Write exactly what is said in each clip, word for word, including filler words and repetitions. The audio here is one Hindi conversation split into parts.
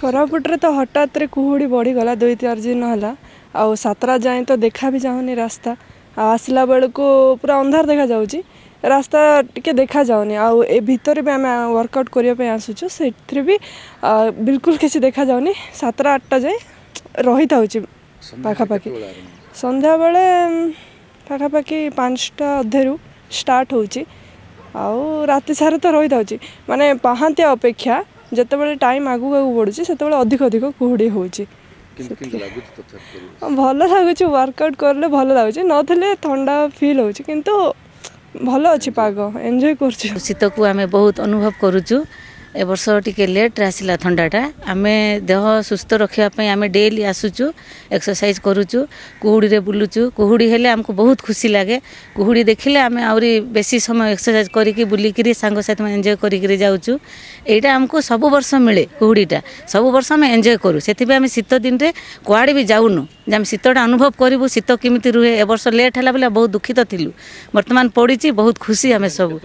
कोरापुटे तो हठात कुहुड़ी बढ़ीगला दुई चार दिन है आ सातरा जाए तो देखा भी जाऊनी रास्ता आसला बेल को पूरा अंधार देखा जाऊँ रास्ता टिके देखा जाऊनी आ भर भी आम वर्कआउट करने आसुचु से भी आ, बिल्कुल किसी देखा जाऊनी सातरा आठटा जाए रही था पाखापाखि संध्या बेले पाखापाखि पाँचटा अधेरू स्टार्ट हो रात सारा तो रही था माने पहांतिया अपेक्षा जितेबाला टाइम आगू आगू बढ़ुचे से अधिक अधिक कुहुड़ी हो भल लगुच वर्कआउट करले भल लगुच ना ठंडा फील हो किंतु भल अच्छी पाग एंजॉय कर शीत को आम बहुत अनुभव करुचु ए वर्ष टिके लेट आसला थंडाटा आम देह सुस्थ रखापी आम डेली आसुचु एक्सरसाइज करुचु कुहुड़ी रे बुलुचु कुहुड़ी हेले आमको बहुत खुशी लगे कुहुड़ी देखिले आम आउरी बेसी समय एक्सरसाइज करिकी बुलिकी सांग साथ में एंजॉय करिकी जाउचु एटा आमको सब वर्ष मिले कुहुड़ीटा सब वर्ष आम एंजॉय करूँ से आम शीत दिन में कुआड़े भी जाऊनु जे आम शीतटा अनुभव करूँ शीत किमिति रुहे ए वर्ष लेट है बोले बहुत दुखित थिलु बर्तमान पड़ी बहुत खुशी आम सब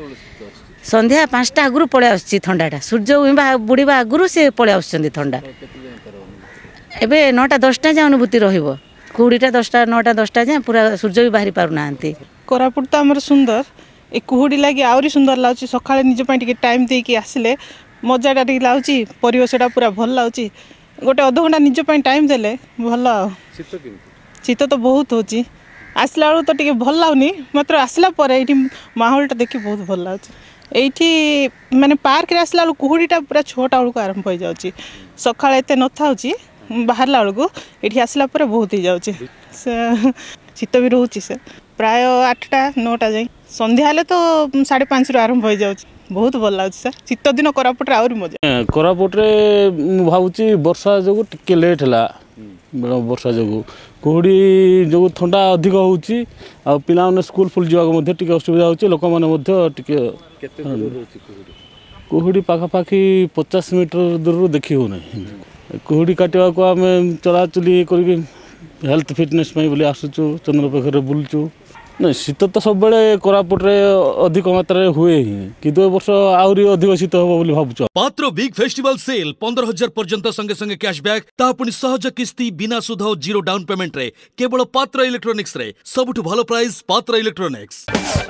संध्या पाँचटा आगु पलैया थंडाटा सूर्य उइबा बुड़ीबा आगु से पलैया थंडा एवं नौटा दसटा जाए अनुभूति रुहुड़ीटा दसटा नौटा दसटा जाए पूरा सूर्य भी बाहरी पारना कोरापुट तो आमर सुंदर ए कुहुड़ी लगे आहरी सुंदर लगुच सकाले निजपाई टाइम देके आसिले मजाटा टे लगुच परिवेशटा पूरा भल लगुच गोटे अध घंटा निजपाई टाइम देले भल शीत तो बहुत हो आसला तो टे भल लगुनि मात्र आसला माहौलटा देखी बहुत भल लगुच ये मैंने पार्क आसला बेलू कुहुड़ीटा पूरा छटा बेलू आरंभ हो जाए सका न था बाहर बेलू ये आसला बहुत हो जाए शीत भी रोचे सर प्राय आठटा नौटा जाए संध्या तो साढ़े पाँच रु आरंभ हो जाए बहुत भल लगे सर शीत दिन कोरापुटे आहरी मजा कोरापुटे भावी वर्षा जो टी लेट है वर्षा जो कुहुड़ी जो थंडा अधिक हो पाने स्कूल फुल जावाक टी असुविधा हो लोक मैंने कुहुड़ी पाखापाखि पचास मीटर दूर देखी हो ना कुहुड़ी काटा को आम चलाचली कर हेल्थ फिटनेस बोली आसुचु चंद्र पाखे बुलुचु ना शीत तो सब बेले कोरापुटे अधिक मात्रा हुए ही किंतु ए वर्ष आउरी अधिक शीत होबो बोली भाबुचो पात्र बिग फेस्टिवल सेल पंद्रह हज़ार पर्यंत संगे संगे कैशबैक ता पुनी सहज किस्ती बिना सुध और जीरो डाउन पेमेंट रे केवल पात्र इलेक्ट्रोनिक्स रे सबठु भलो प्राइस पात्र इलेक्ट्रोनिक्स।